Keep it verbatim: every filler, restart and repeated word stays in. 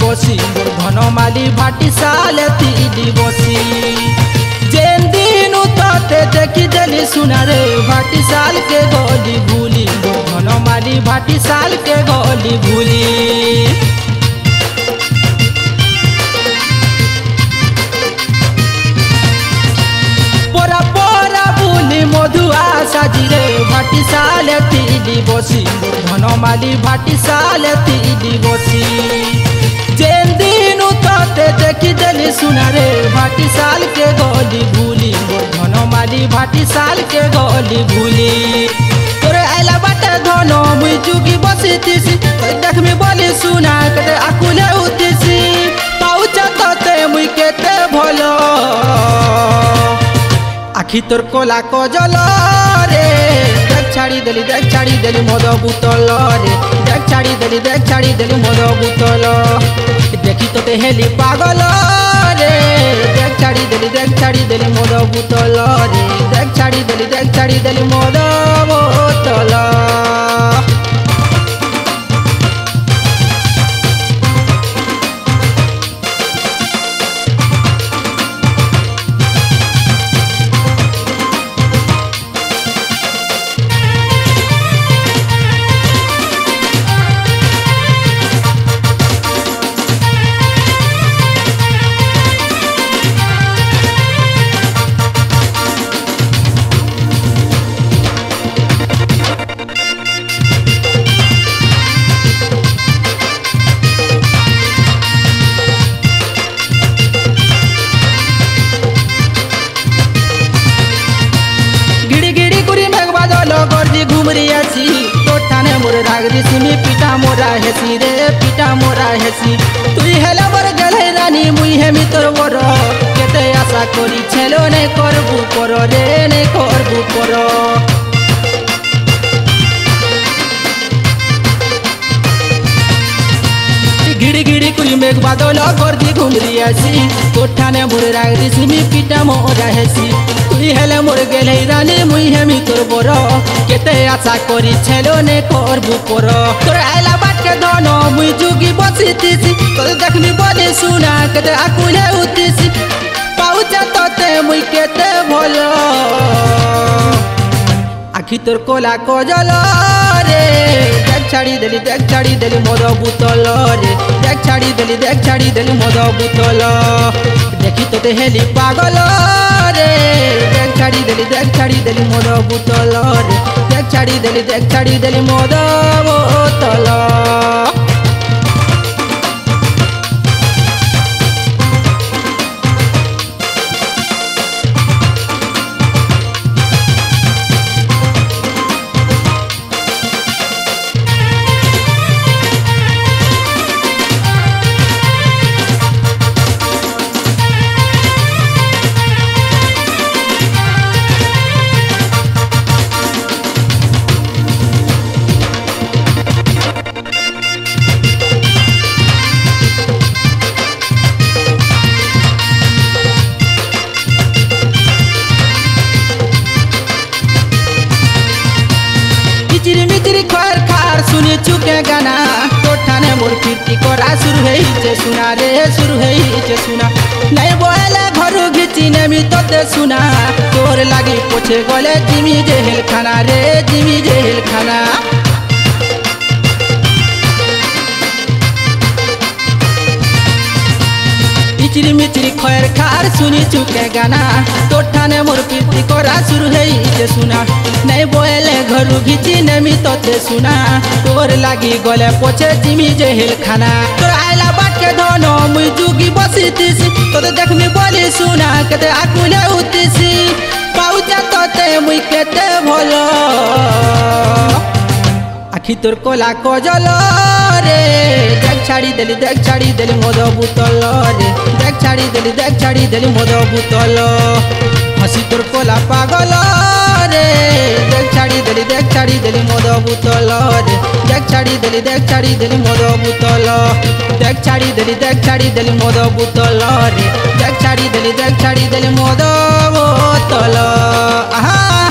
बसी धन माली भाटी साले तीली बसी जेन दिन ते देखी देली सुना रे भाटी साल के गोली भूली धन माली भाटी साल के गोली भूली भाटी साले तीली बसी धन माली भाटी साले तीली बसी जेन दिन ते देखी देली सुना रे भाटी साल के गोली भूली धन माली भाटी साल के गोली भूली तोरे आइला बाटे धन मुई चुकी बसी तीसी देखमी बोली सुना कटे आकुले उतीसी पाउच तोते मुई केते भलो आखी तोर कोला कजल छाड़ी देली देख छाड़ी देली मदा बुतला रे देख छाड़ी देली देख छाड़ी देली मदा बुतला देखी तो ते हेली पागल रे देख छाड़ी देली देख छाड़ी देली मदा बुतला रे देख छाड़ी देली देख छाड़ी देली मदा बुतला सिमी पिटा मोरा हेसी रे पिटा मोरा हेसी तुई हेला बर गले रानी मुई हेमी तोर वर केते आशा करी छेलो ने करबू पर रे ने करबू पर गिड़ी गिड़ी कुरी मेघ बादल गर्दी घुमरी आसी कोठा ने मोर रागरी सिमी पिटा मोरा हेसी तुई हेला मोर गले रानी मुई हेमी तोर वर केते आशा करी छेलो ने करबू पर तोर आइला बाटे धन मुई जुगी बसी तीसी तोर देखमी बोली सुना केते आकुले उतीसी पाउच तोते मुई केते भलो आखी तोर कोला कजल रे देख छाड़ी देली देख छाड़ी देली मदा बुतल रे देख छाड़ी देली देख छाड़ी देली मदा बुतल देखी तोते हेली पागल रे देख छाड़ी देली देख छाड़ी देली मदा बुतल रे देख छाड़ी देली देख छाड़ी देली मदा बुतल। सुनी चुके गाना कोठा ने मोर कीर्ति कोरा शुरू है जे सुना रे शुरू है जे सुना नहीं बोले घरू घिची ने मी तोते सुना तोर लागी पोछे गले जिमी जेल खाना रे जिमी जेल खाना चिरी मिचिरी खैर खार सुनी चुके गाना तोठा ने मोर कीर्ति कोरा शुरू है जे सुना नहीं बोले घरू घिची नेमी तोते सुना तोर लागी गले पोछे जिमी जेल खाना तोर आइला बाटे धन मुई जुगी बसी तीसी तोते देखमी बोली सुना केते आकुले उतीसी पाउच तोते मुई केते भलो भितर कोला कजल रे देख छाड़ी देली देख छाड़ी देली मदा बुतला रे देख छाड़ी देली देख छाड़ी देली मदा बुतला हसी तोर कोला पागल रे देख छाड़ी देली देख छाड़ी देली मदा बुतला रे देख छाड़ी देली देख छाड़ी देली मदा बुतला देख छाड़ी देली देख छाड़ी देली मदा बुतला रे देख छाड़ी देली देख छाड़ी देली मदा बुतला आहा।